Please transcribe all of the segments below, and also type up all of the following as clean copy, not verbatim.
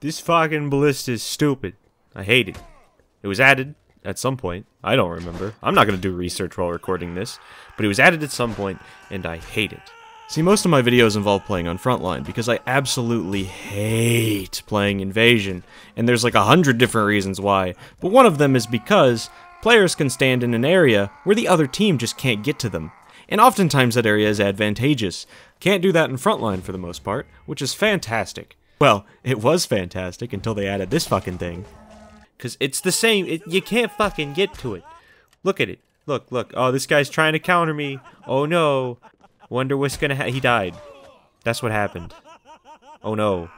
This fucking Ballista is stupid. I hate it. It was added at some point. I don't remember. I'm not going to do research while recording this, but it was added at some point, and I hate it. See, most of my videos involve playing on Frontline, because I absolutely hate playing Invasion, and there's like 100 different reasons why, but one of them is because players can stand in an area where the other team just can't get to them, and oftentimes that area is advantageous. Can't do that in Frontline for the most part, which is fantastic. Well, it was fantastic until they added this fucking thing. Because it's the same, you can't fucking get to it. Look at it. Look, look. Oh, this guy's trying to counter me. Oh no. Wonder what's gonna happen. He died. That's what happened. Oh no.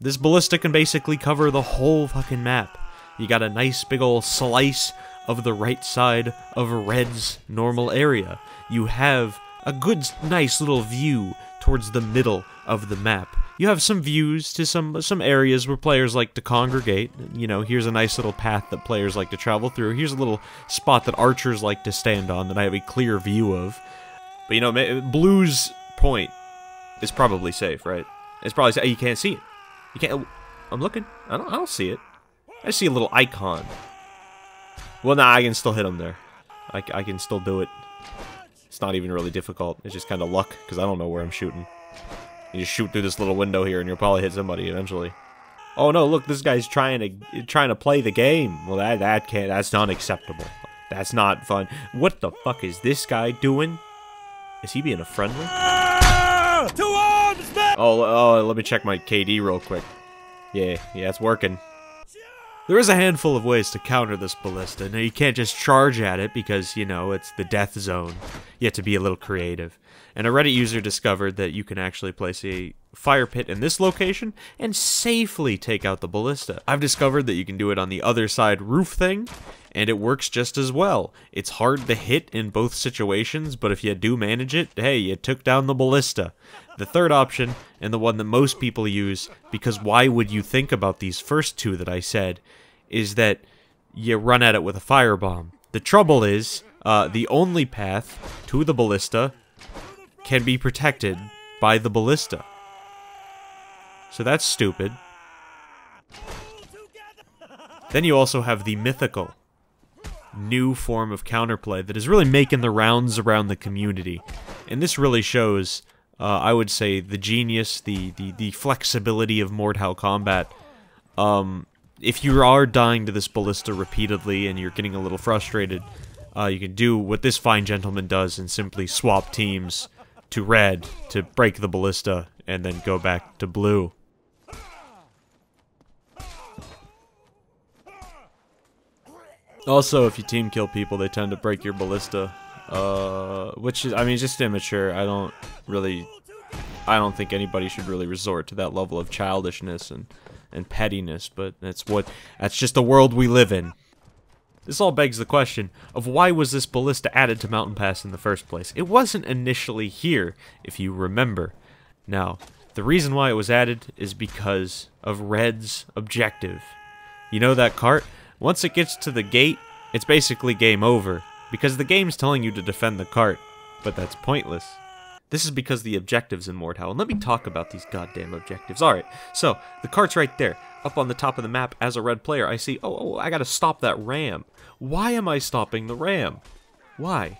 This Ballista can basically cover the whole fucking map. You got a nice big ol' slice of the right side of Red's normal area. You have a good, nice little view towards the middle of the map. You have some views to some areas where players like to congregate. You know, here's a nice little path that players like to travel through. Here's a little spot that archers like to stand on that I have a clear view of. But you know, Blue's point is probably safe, right? It's probably safe. You can't see it. You can't. I'm looking. I don't see it. I see a little icon. Well, nah, I can still hit him there. I can still do it. It's not even really difficult. It's just kind of luck because I don't know where I'm shooting. You just shoot through this little window here, and you'll probably hit somebody eventually. Oh no! Look, this guy's trying to play the game. Well, that can't. That's not acceptable. That's not fun. What the fuck is this guy doing? Is he being a friendly? To arms, man! Oh! Let me check my KD real quick. Yeah, it's working. There is a handful of ways to counter this Ballista. Now, you can't just charge at it because, you know, it's the death zone. You have to be a little creative. And a Reddit user discovered that you can actually place a fire pit in this location and safely take out the Ballista. I've discovered that you can do it on the other side roof thing, and it works just as well. It's hard to hit in both situations, but if you do manage it, hey, you took down the Ballista. The third option, and the one that most people use, because why would you think about these first two that I said, is that you run at it with a firebomb. The trouble is, the only path to the Ballista can be protected by the Ballista. So that's stupid. Then you also have the mythical new form of counterplay that is really making the rounds around the community. And this really shows, I would say, the genius, the flexibility of Mordhau combat. If you are dying to this Ballista repeatedly and you're getting a little frustrated, you can do what this fine gentleman does and simply swap teams to Red to break the Ballista and then go back to Blue. Also, if you team kill people, they tend to break your Ballista, which is, I mean, just immature. I don't think anybody should really resort to that level of childishness and pettiness, but that's just the world we live in. This all begs the question of why was this Ballista added to Mountain Pass in the first place? It wasn't initially here, if you remember. Now, the reason why it was added is because of Red's objective. You know that cart? Once it gets to the gate, it's basically game over, because the game's telling you to defend the cart, but that's pointless. This is because the objectives in Mordhau, and let me talk about these goddamn objectives. Alright, so, the cart's right there. Up on the top of the map as a red player, I see, oh, I gotta stop that ram. Why am I stopping the ram? Why?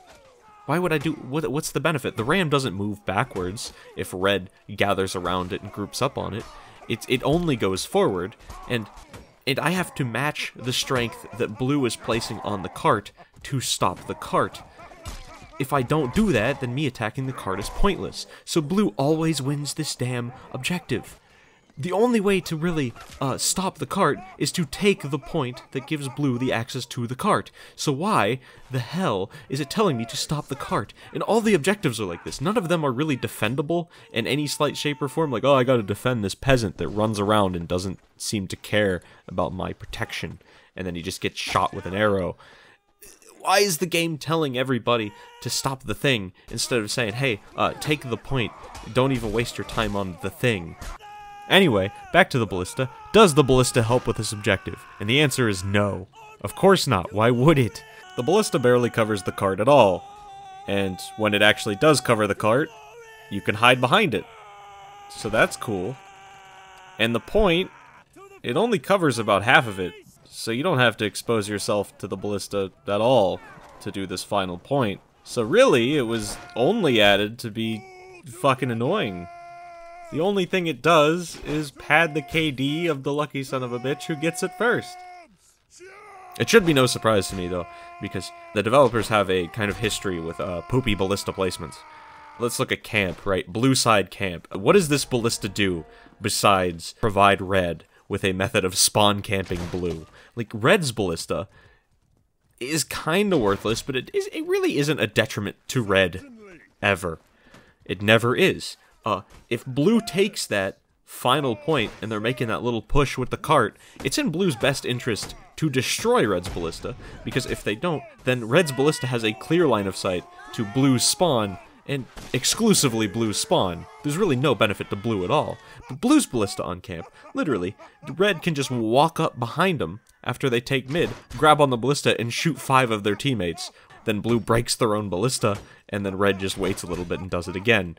Why would I do, what's the benefit? The ram doesn't move backwards if red gathers around it and groups up on it. It only goes forward, and I have to match the strength that blue is placing on the cart to stop the cart. If I don't do that, then me attacking the cart is pointless. So blue always wins this damn objective. The only way to really stop the cart is to take the point that gives blue the access to the cart. So why the hell is it telling me to stop the cart? And all the objectives are like this. None of them are really defendable in any slight shape or form. Like, oh, I gotta defend this peasant that runs around and doesn't seem to care about my protection. And then he just gets shot with an arrow. Why is the game telling everybody to stop the thing instead of saying, hey, take the point, don't even waste your time on the thing? Anyway, back to the Ballista. Does the Ballista help with this objective? And the answer is no. Of course not, why would it? The Ballista barely covers the cart at all. And when it actually does cover the cart, you can hide behind it. So that's cool. And the point It only covers about half of it, so you don't have to expose yourself to the ballista at all to do this final point. So really, it was only added to be fucking annoying. The only thing it does is pad the KD of the lucky son of a bitch who gets it first. It should be no surprise to me, though, because the developers have a kind of history with poopy ballista placements. Let's look at camp, right? Blue side camp. What does this ballista do besides provide red with a method of spawn camping blue? Like, red's ballista is kind of worthless, but it really isn't a detriment to red, ever. It never is. If blue takes that final point, and they're making that little push with the cart, it's in blue's best interest to destroy red's ballista, because if they don't, then red's ballista has a clear line of sight to blue's spawn, and exclusively blue's spawn. There's really no benefit to blue at all. But blue's ballista on camp, literally, red can just walk up behind them after they take mid, grab on the ballista, and shoot 5 of their teammates. Then blue breaks their own ballista, and then red just waits a little bit and does it again.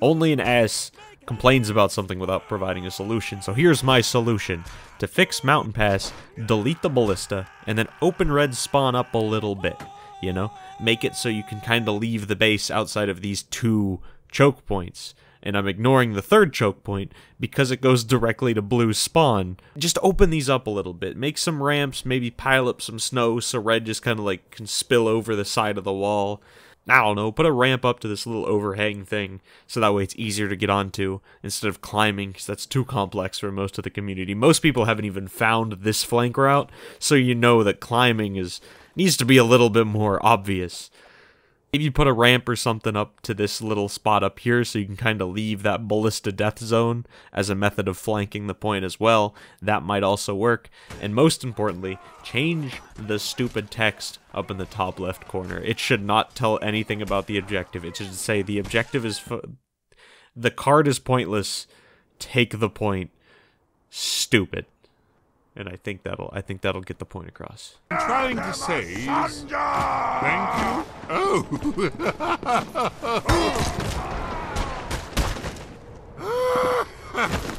Only an ass complains about something without providing a solution, so here's my solution. To fix Mountain Pass, delete the ballista, and then open red's spawn up a little bit, you know? Make it so you can kind of leave the base outside of these 2 choke points. And I'm ignoring the 3rd choke point because it goes directly to blue's spawn. Just open these up a little bit. Make some ramps, maybe pile up some snow so red just kind of like can spill over the side of the wall. I don't know, put a ramp up to this little overhang thing, so that way it's easier to get onto, instead of climbing, because that's too complex for most of the community. Most people haven't even found this flank route, so you know that climbing needs to be a little bit more obvious. Maybe you put a ramp or something up to this little spot up here, so you can kind of leave that ballista death zone as a method of flanking the point as well. That might also work. And most importantly, change the stupid text up in the top left corner. It should not tell anything about the objective. It should say the objective is... the card is pointless. Take the point. Stupid. And I think that'll get the point across. I'm trying to say is, thank you. Oh.